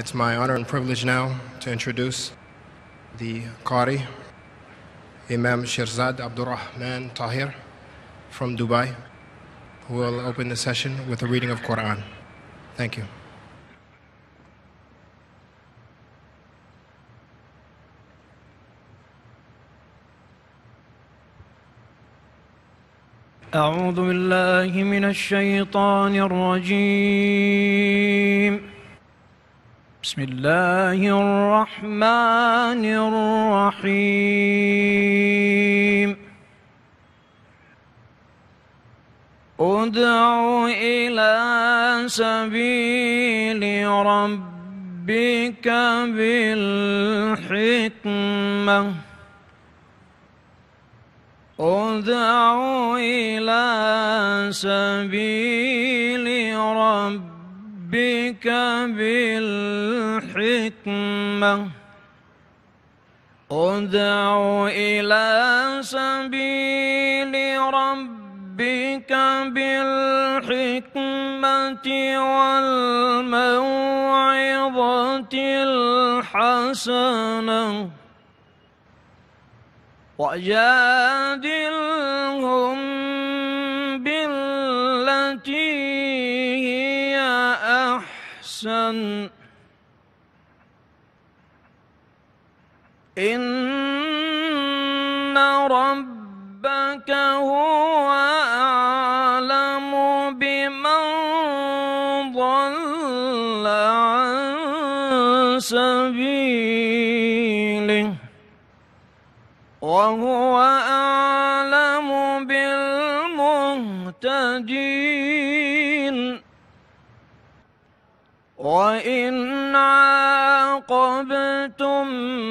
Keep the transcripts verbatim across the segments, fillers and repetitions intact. It's my honor and privilege now to introduce the Qari Imam Shirzad Abdur Rahman Tahir from Dubai, who will open the session with a reading of Quran. Thank you. أعوذ بالله من الشيطان الرجيم بسم الله الرحمن الرحيم ادع إلى سبيل ربك بالحكمة ادع إلى سبيل ربك بالحكمة ادع إلى سبيل ربك بالحكمة والموعظة الحسنة وجادلهم بالتي هي أحسن إن ربك هو أعلم بمن ضل عن سبيله وهو أعلم بالمهتدين وإن عاقبتم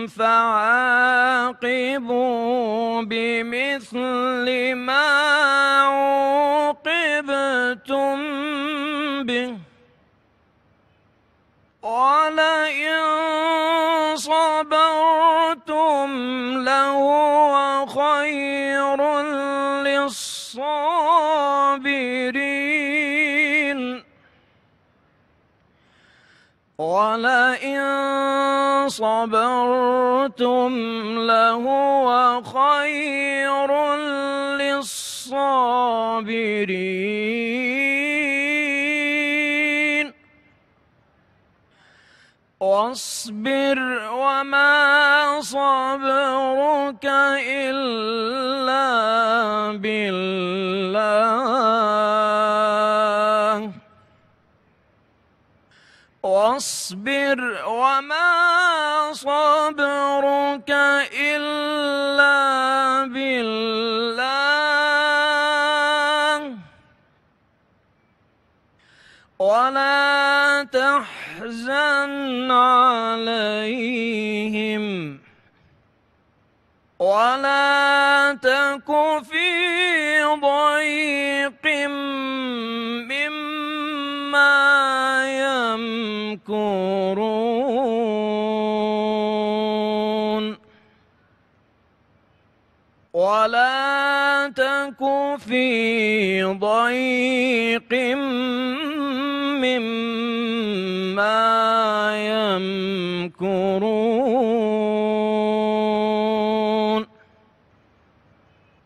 فعاقبوا بمثل ما عوقبتم به ولئن صبرتم لهو خير للصابرين ولئن صبرتم لهو خير للصابرين واصبر وما صبرك إلا بالله واصبر وما صبرك إلا بالله ولا تحزن تحزن عليهم ولا تك في ضيق مما يمكرون ولا تك في ضيق مما يمكرون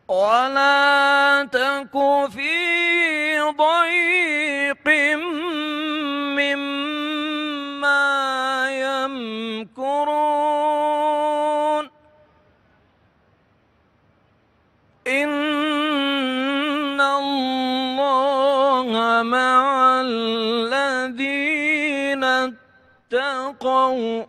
ولا تك في ضيق مما يمكرون إن الله مع الذين اتقوا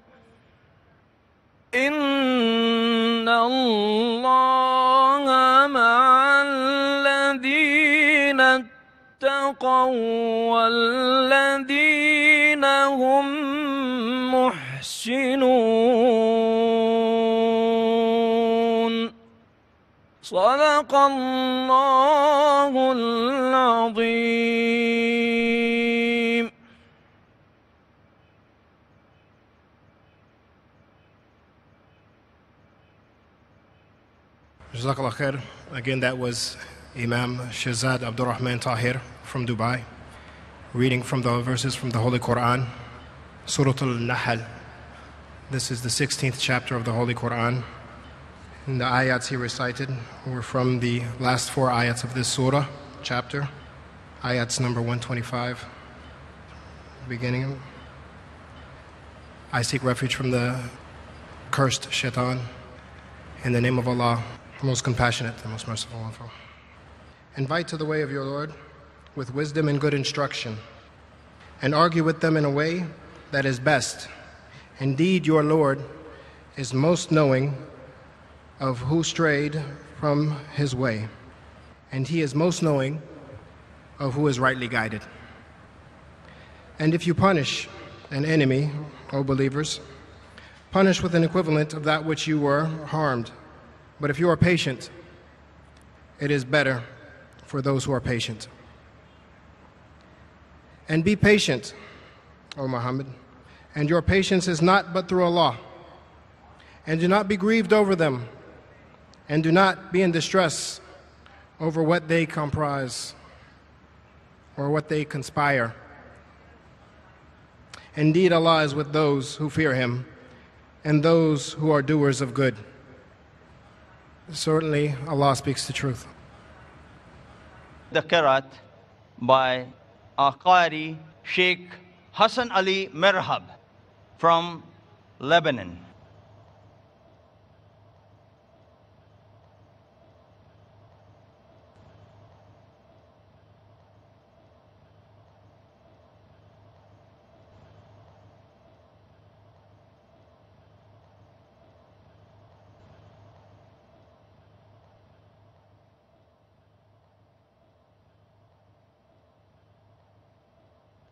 إن الله مع الذين اتقوا والذين هم محسنون صدق الله العظيم. JazakAllah khair. Again, that was Imam Sherzaad Abdur Rahman Tahir from Dubai, reading from the verses from the Holy Quran Suratul Nahal. This is the sixteenth chapter of the Holy Quran. And the ayats he recited were from the last four ayats of this surah, chapter. Ayats number one twenty-five, beginning. I seek refuge from the cursed shaitan. In the name of Allah, the most compassionate, the most merciful, and all. Invite to the way of your Lord with wisdom and good instruction, and argue with them in a way that is best. Indeed, your Lord is most knowing of who strayed from his way, and he is most knowing of who is rightly guided. And if you punish an enemy, O believers, punish with an equivalent of that which you were harmed. But if you are patient, it is better for those who are patient. And be patient, O Muhammad, and your patience is not but through Allah. And do not be grieved over them, and do not be in distress over what they comprise or what they conspire. Indeed, Allah is with those who fear Him and those who are doers of good. Certainly, Allah speaks the truth. The Qiraat by Qari Sheikh Hassan Ali Merhab from Lebanon.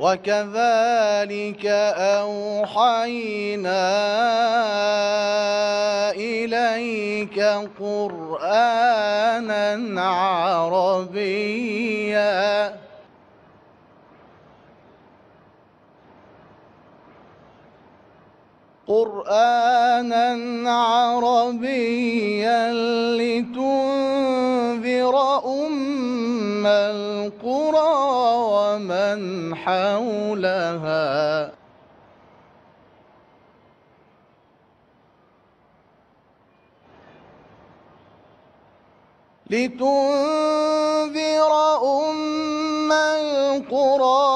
وَكَذَلِكَ أَوْحَيْنَا إِلَيْكَ قُرْآنًا عَرَبِيًّا قُرْآنًا عَرَبِيًّا لِتُنْذِرَ أُمَّ الْقُرَى وَمَنْ حَوْلَهَا لِتُنْذِرَ أُمَّ الْقُرَى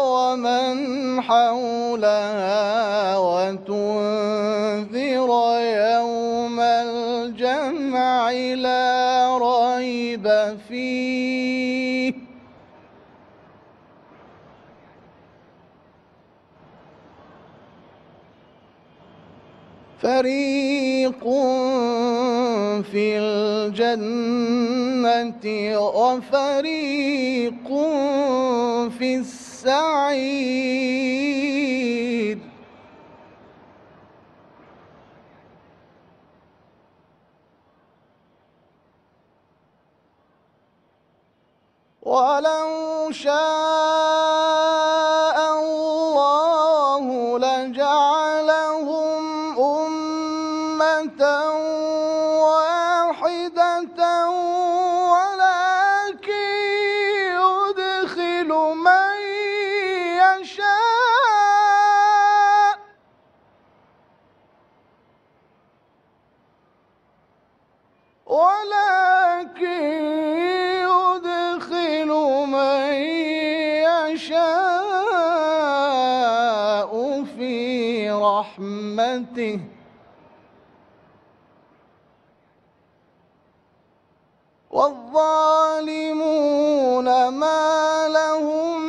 وَمَنْ حَوْلَهَا وَتُنْذِرَ يَوْمَ الْجَمْعِ لَا رَيْبَ فِيهِ فَرِيقٌ في الجنة وفريق في السعير ولو شاء الله لجعلهم أمة رحمته والظالمون ما لهم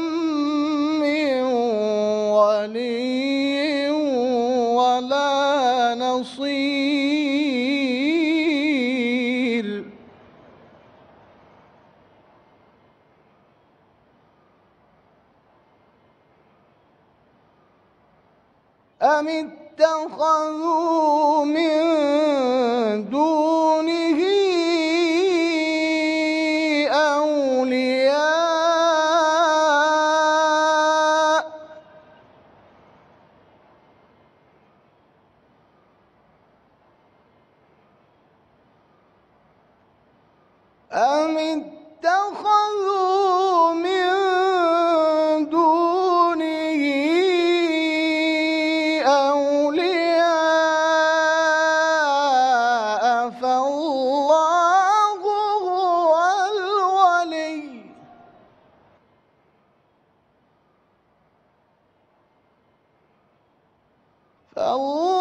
من ولي ولا نصير أم اتخذوا من دونه أم اتخذوا من دونه أولياء فالله هو الولي فالله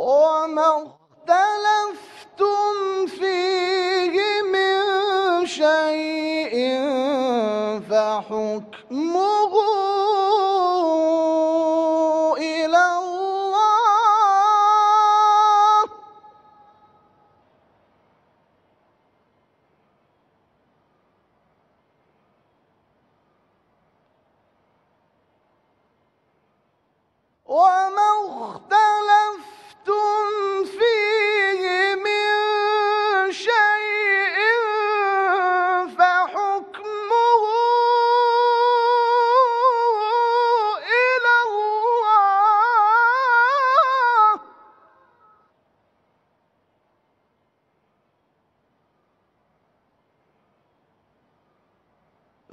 وما اختلفتم فيه من شيء فحكمه إلى الله وما اختلفتم فيه من شيء فحكمه إلى الله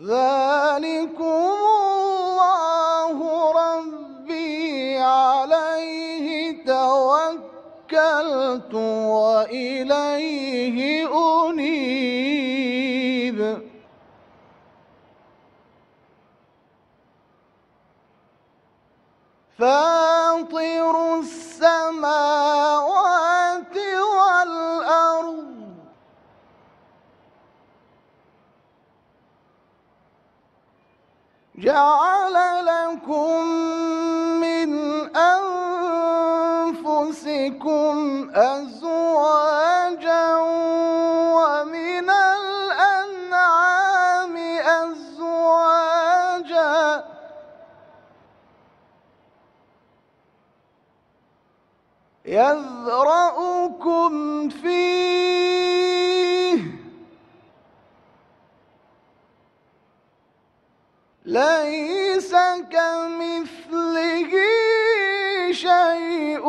ذلكم الله ربي عليه توكلت وإليه أنيب فاطر السماوات والأرض جعل لكم من أنفسكم أنفسكم أزواجا ومن الأنعام أزواجا يذرأكم فيه ليس كمثله شيء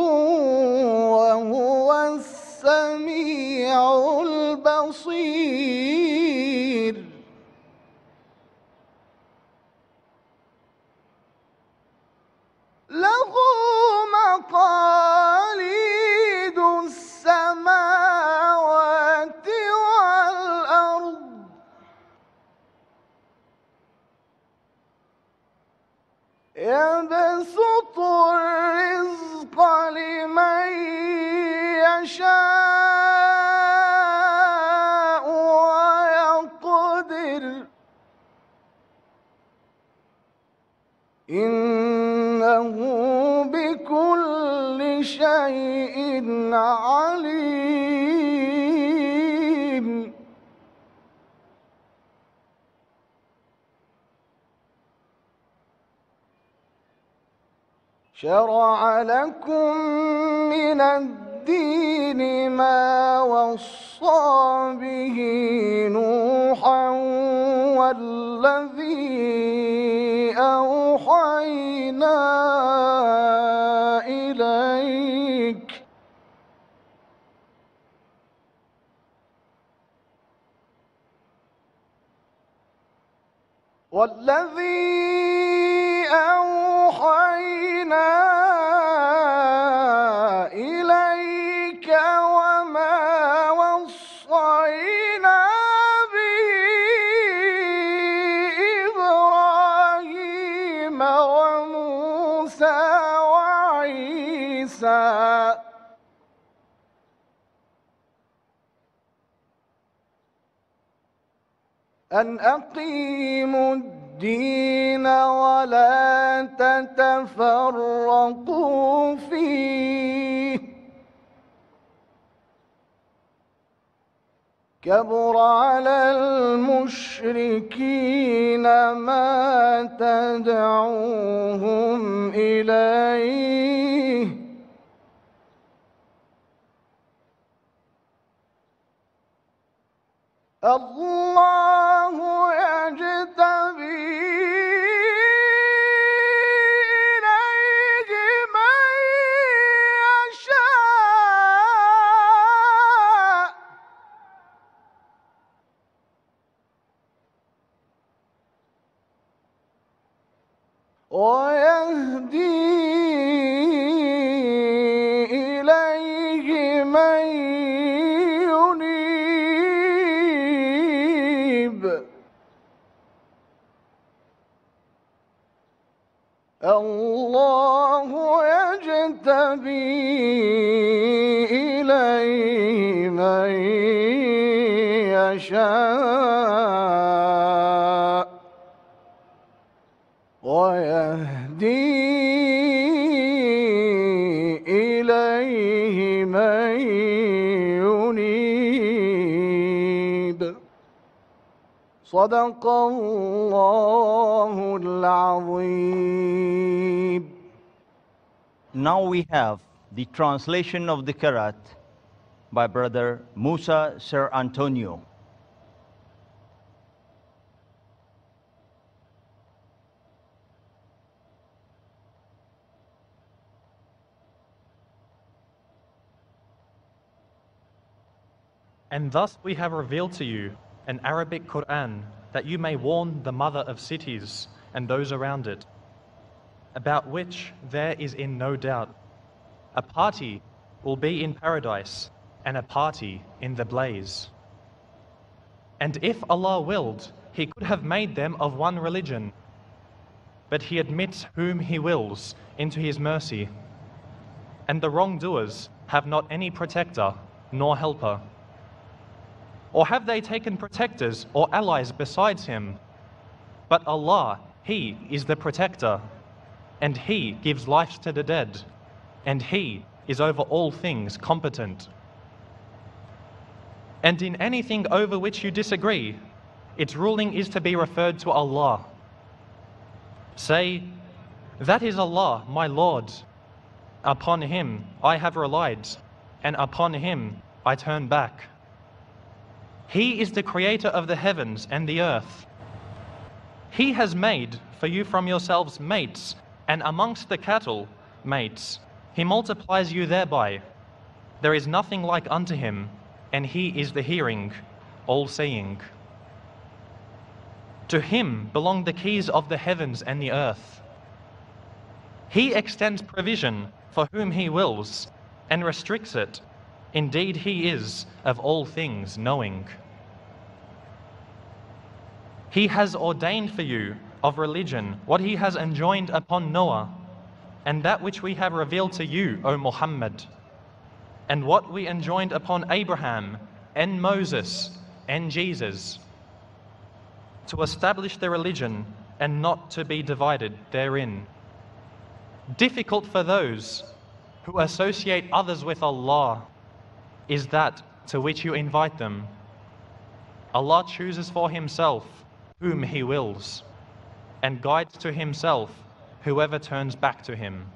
وهو السميع البصير له مقاليد السماوات والأرض يبسط الرزق لمن يشاء ويقدر إنه بكل شيء عليم شرع لكم من الدين ما وصى به نوحا والذي أوحينا إليك والذي أوحينا إليك وما وصينا به إبراهيم وموسى وعيسى أن أقيموا الدين ولا تتفرقوا فيه كبر على المشركين ما تدعوهم إليه الله يجتبي ويهدي إليه من ينيب الله يجتبي إليه من يشاء ويهدي إليه من ينيب صدق الله العظيم. Now we have the translation of the Qiraat by Brother Musa Sir Antonio. And thus we have revealed to you an Arabic Qur'an, that you may warn the mother of cities and those around it, about which there is in no doubt. A party will be in paradise, and a party in the blaze. And if Allah willed, He could have made them of one religion, but He admits whom He wills into His mercy. And the wrongdoers have not any protector nor helper. Or have they taken protectors or allies besides Him? But Allah, He is the protector, and He gives life to the dead, and He is over all things competent. And in anything over which you disagree, its ruling is to be referred to Allah. Say, that is Allah, my Lord. Upon Him I have relied, and upon Him I turn back. He is the creator of the heavens and the earth. He has made for you from yourselves mates, and amongst the cattle, mates. He multiplies you thereby. There is nothing like unto Him, and He is the hearing, all-seeing. To Him belong the keys of the heavens and the earth. He extends provision for whom He wills, and restricts it. Indeed, He is of all things knowing. He has ordained for you of religion what He has enjoined upon Noah, and that which we have revealed to you, O Muhammad, and what we enjoined upon Abraham, and Moses, and Jesus, to establish the religion and not to be divided therein. Difficult for those who associate others with Allah is that to which you invite them. Allah chooses for Himself whom He wills, and guides to Himself whoever turns back to Him.